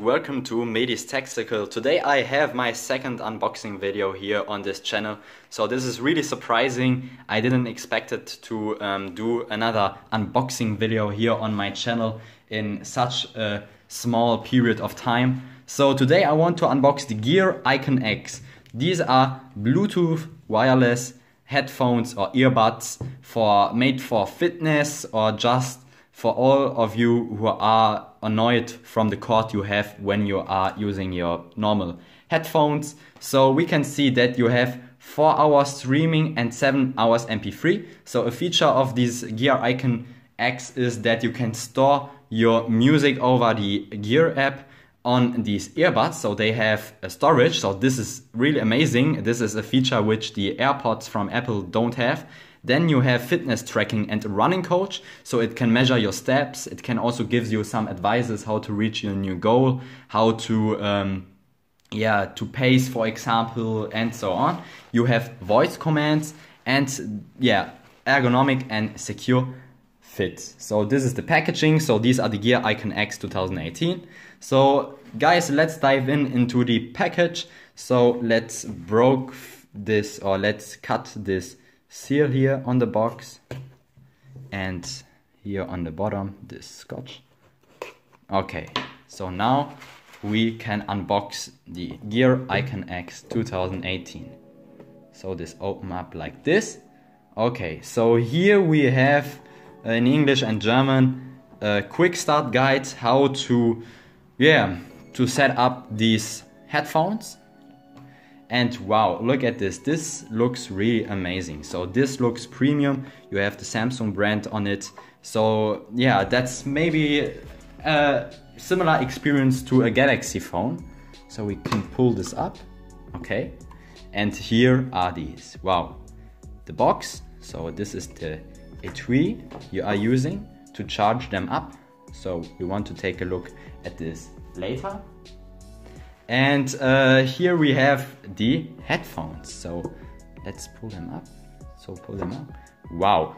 welcome to Mehdi's Tech Circle. Today I have my second unboxing video here on this channel. So this is really surprising. I didn't expect it to do another unboxing video here on my channel in such a small period of time. So today I want to unbox the Gear Icon X. These are Bluetooth wireless headphones or earbuds made for fitness or just for all of you who are annoyed from the cord you have when you are using your normal headphones. So we can see that you have 4 hours streaming and 7 hours MP3. So a feature of these Gear Icon X is that you can store your music over the Gear app on these earbuds, so they have a storage. So this is really amazing. This is a feature which the AirPods from Apple don't have. Then you have fitness tracking and a running coach, so it can measure your steps. It can also give you some advices how to reach your new goal, how to pace, for example, and so on. You have voice commands and ergonomic and secure fit. So this is the packaging. So these are the Gear Icon X 2018. So guys, let's dive into the package. So let's cut this seal here on the box and here on the bottom this scotch. Okay, so now we can unbox the Gear Icon X 2018. So this open up like this. Okay, so here we have in English and German a quick start guide how to set up these headphones. And wow, look at this. This looks really amazing. So this looks premium. You have the Samsung brand on it. So yeah, that's maybe a similar experience to a Galaxy phone. So we can pull this up. Okay. And here are these. Wow. The box. So this is the Etui you are using to charge them up. So we want to take a look at this later. And here we have the headphones. So let's pull them up. Wow,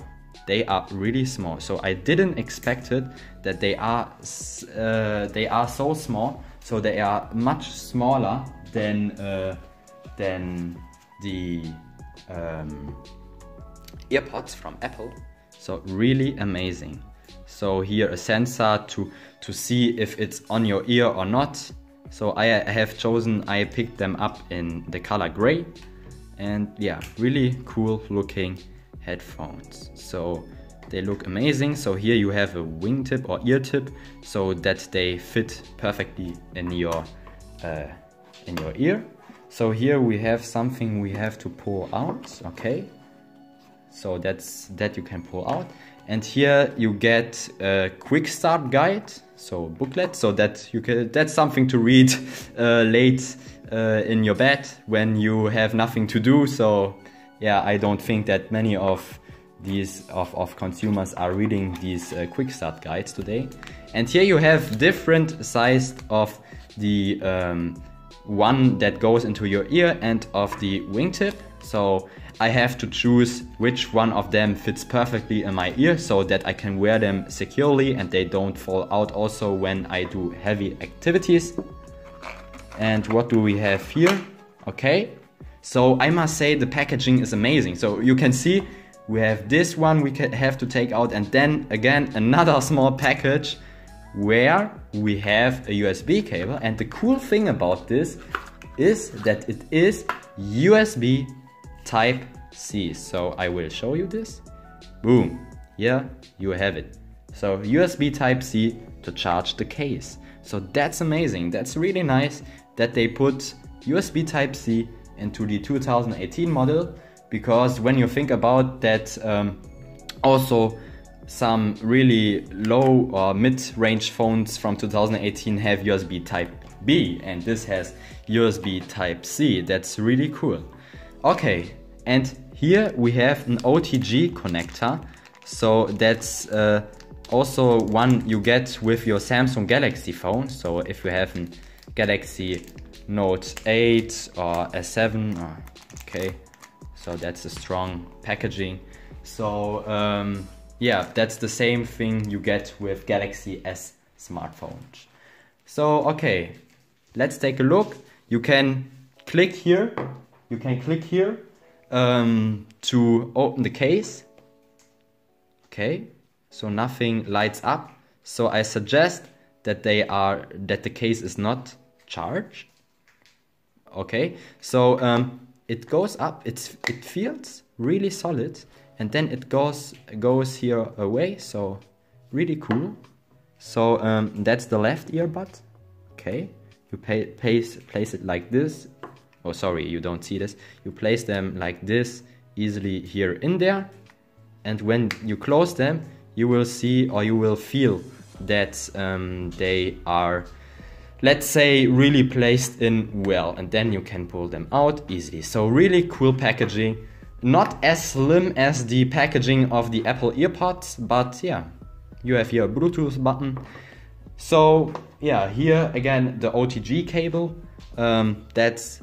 they are really small. So I didn't expect it that they are so small. So they are much smaller than the AirPods from Apple. So really amazing. So here a sensor to see if it's on your ear or not. So I picked them up in the color gray, and yeah, really cool looking headphones. So they look amazing. So here you have a wingtip or ear tip so that they fit perfectly in your ear. So here we have something we have to pull out. Okay, so that you can pull out. And here you get a quick start guide, so booklet, so that's something to read late in your bed when you have nothing to do. So yeah, I don't think that many of these consumers are reading these quick start guides today. And here you have different size of the one that goes into your ear and of the wingtip. So I have to choose which one of them fits perfectly in my ear so that I can wear them securely and they don't fall out also when I do heavy activities. And what do we have here? Okay, so I must say the packaging is amazing. So you can see we have this one we have to take out, and then again another small package where we have a USB cable. And the cool thing about this is that it is USB Type C. So I will show you this. Boom, here you have it. So USB Type C to charge the case. So that's amazing. That's really nice that they put USB Type C into the 2018 model, because when you think about that, also some really low or mid-range phones from 2018 have USB Type B, and this has USB Type C. That's really cool. Okay, and here we have an OTG connector. So that's also one you get with your Samsung Galaxy phone. So if you have a Galaxy Note 8 or S7, okay, so that's a strong packaging. So yeah, that's the same thing you get with Galaxy S smartphones. So, okay, let's take a look. You can click here, to open the case. Okay, so nothing lights up. So I suggest that the case is not charged. Okay, so it goes up. It feels really solid, and then it goes here away. So really cool. So that's the left earbud. Okay, you place it like this. Oh, sorry, you don't see this. You place them like this easily here in there, and when you close them, you will see, or you will feel that they are, let's say, really placed in well, and then you can pull them out easily. So really cool packaging. Not as slim as the packaging of the Apple EarPods, but yeah, you have here a Bluetooth button. So yeah, here again the OTG cable. That's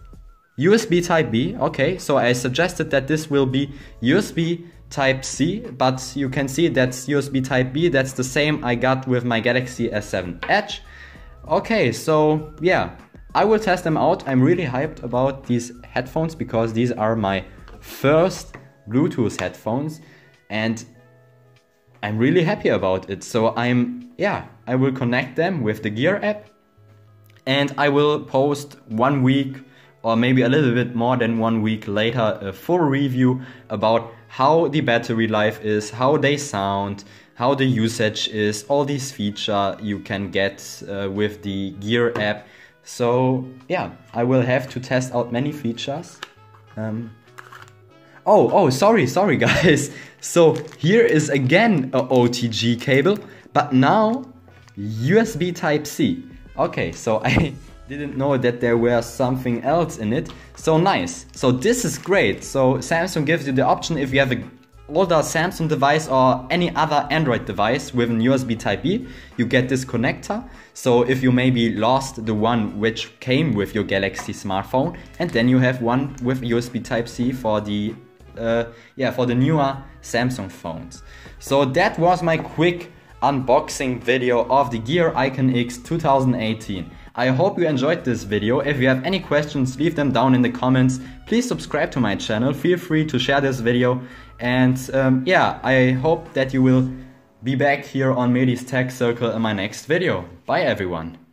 USB Type B, okay, so I suggested that this will be USB Type C, but you can see that's USB Type B, that's the same I got with my Galaxy S7 Edge. Okay, so yeah, I will test them out. I'm really hyped about these headphones because these are my first Bluetooth headphones and I'm really happy about it. So I will connect them with the Gear app and I will post 1 week or maybe a little bit more than 1 week later a full review about how the battery life is, how they sound, how the usage is, all these features you can get with the Gear app. So yeah, I will have to test out many features. Sorry guys. So here is again a OTG cable, but now USB Type C. Okay, so I didn't know that there was something else in it. So nice. So this is great. So Samsung gives you the option if you have an older Samsung device or any other Android device with an USB Type B, you get this connector. So if you maybe lost the one which came with your Galaxy smartphone, and then you have one with USB Type C for the newer Samsung phones. So that was my quick unboxing video of the Gear Icon X 2018. I hope you enjoyed this video. If you have any questions, leave them down in the comments. Please subscribe to my channel. Feel free to share this video. And yeah, I hope that you will be back here on Mehdi's Tech Circle in my next video. Bye everyone.